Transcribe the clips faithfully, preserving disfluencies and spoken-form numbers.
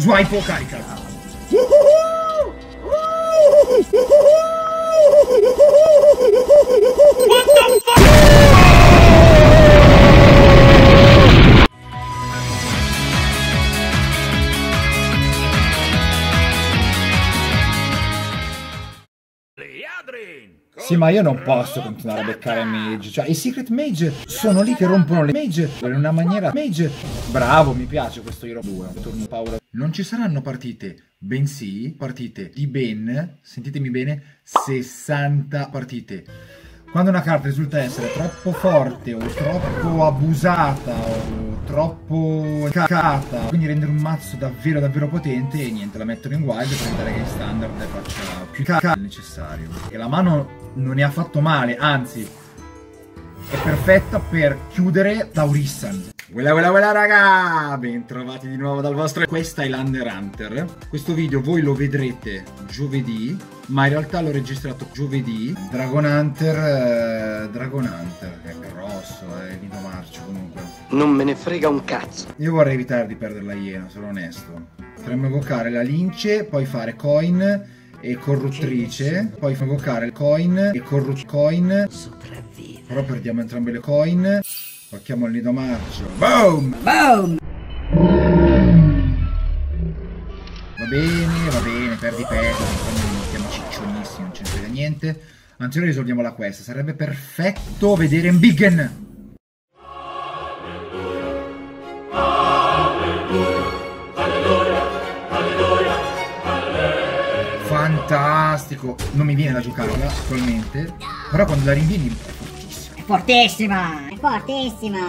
swipe o carica. What the fuck? Sì, ma io non posso continuare a beccare mage. Cioè, i secret mage sono lì che rompono le mage in una maniera mage. Bravo, mi piace questo Hero due. Torno paura. Non ci saranno partite, bensì partite di ben, sentitemi bene, sessanta partite. Quando una carta risulta essere troppo forte o troppo abusata o troppo cacata, quindi rendere un mazzo davvero davvero potente, e niente, la mettono in wild per evitare che standard faccia più cacca del necessario. E la mano non ne ha fatto male, anzi è perfetta per chiudere Taurissan. Quella quella quella raga, ben trovati di nuovo dal vostro. Questa è Highlander Hunter. Questo video voi lo vedrete giovedì, ma in realtà l'ho registrato giovedì. Dragon Hunter, eh, Dragon Hunter è grosso, è eh, Vino Marcio comunque. Non me ne frega un cazzo. Io vorrei evitare di perdere la iena, sono onesto. Potremmo evocare la lince, poi fare coin e corruttrice, poi evocare coin e corrut coin. Sopravvive. Però perdiamo entrambe le coin. Facciamo il nido marcio. Boom! Boom! Va bene, va bene, perdi pezzi, non siamo ciccionissimi, non ci frega niente. Anzi, ora risolviamo la quest. Sarebbe perfetto vedere Mbiggen! Fantastico! Non mi viene da giocarla attualmente, però quando la rinvini... Fortissima, è fortissima.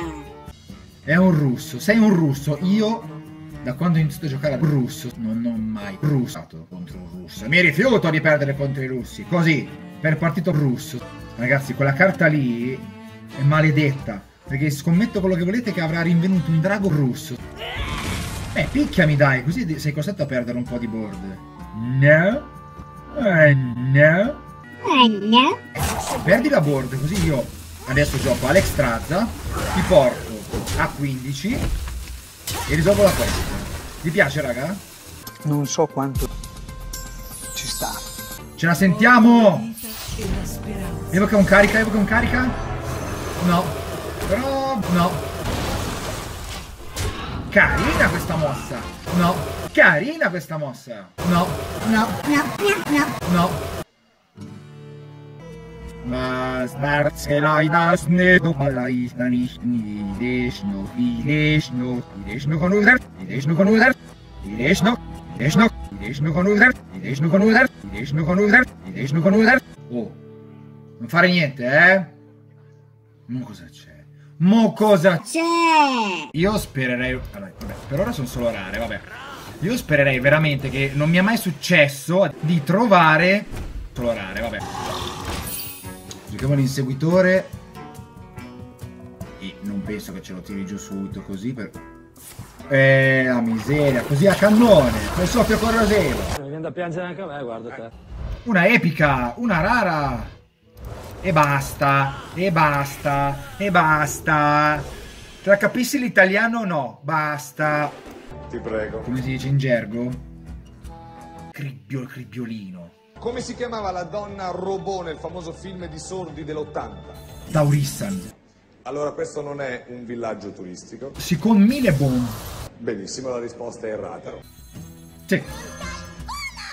È un russo, sei un russo. Io da quando ho iniziato a giocare a russo non ho mai russato contro un russo. Mi rifiuto di perdere contro i russi, così, per partito russo. Ragazzi, quella carta lì è maledetta, perché scommetto quello che volete che avrà rinvenuto un drago russo. Eh, picchiami dai, così sei costretto a perdere un po' di board. No, eh, no, eh, no. Perdi la board, così io... Adesso gioco Alex Strazza, ti porto a quindici e risolvo la quest. Vi piace, raga? Non so quanto ci sta. Ce la sentiamo! Evoca un carica, evoca un carica? No. Però no. Carina questa mossa! No. Carina questa mossa! No. No. No. No. No. No. Ma sbarze la idas ne do alla istanish ni ideshno ideshno ideshno con user ideshno con user ideshno ideshno ideshno con user ideshno con user ideshno con user ideshno con user. Oh, non fare niente, eh? Mo cosa c'è? Mo cosa c'è? Io spererei... Allora, vabbè, per ora sono solo rare, vabbè. Io spererei veramente che non mi è mai successo di trovare... Solo rare, vabbè. Giochiamo l'inseguitore e non penso che ce lo tiri giù subito così per... Eh, la miseria, così a cannone, col soffio corrosivo. Mi viene da piangere anche a me, guarda te. Una epica, una rara. E basta, e basta, e basta. Te la capissi l'italiano o no? Basta. Ti prego. Come si dice in gergo? Cribbio, cribbiolino. Come si chiamava la donna robot nel famoso film di sordi dell'ottanta? Taurissan. Allora questo non è un villaggio turistico. Si con mille bombe. Benissimo, la risposta è errata. Sì.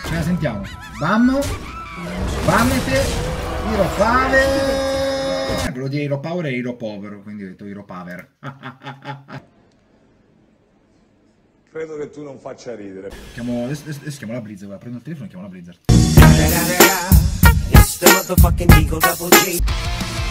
Ce la sentiamo. Bam. Bammete. Hero Power. Quello di Hero Power è Hero Povero, quindi ho detto Hero Power. Credo che tu non faccia ridere. Chiamo, adesso, adesso chiamo la Blizzard, guarda, prendo il telefono e chiamo la Blizzard. It's the motherfucking Eagle Double G.